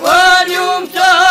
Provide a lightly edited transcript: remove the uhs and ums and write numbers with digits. Podium so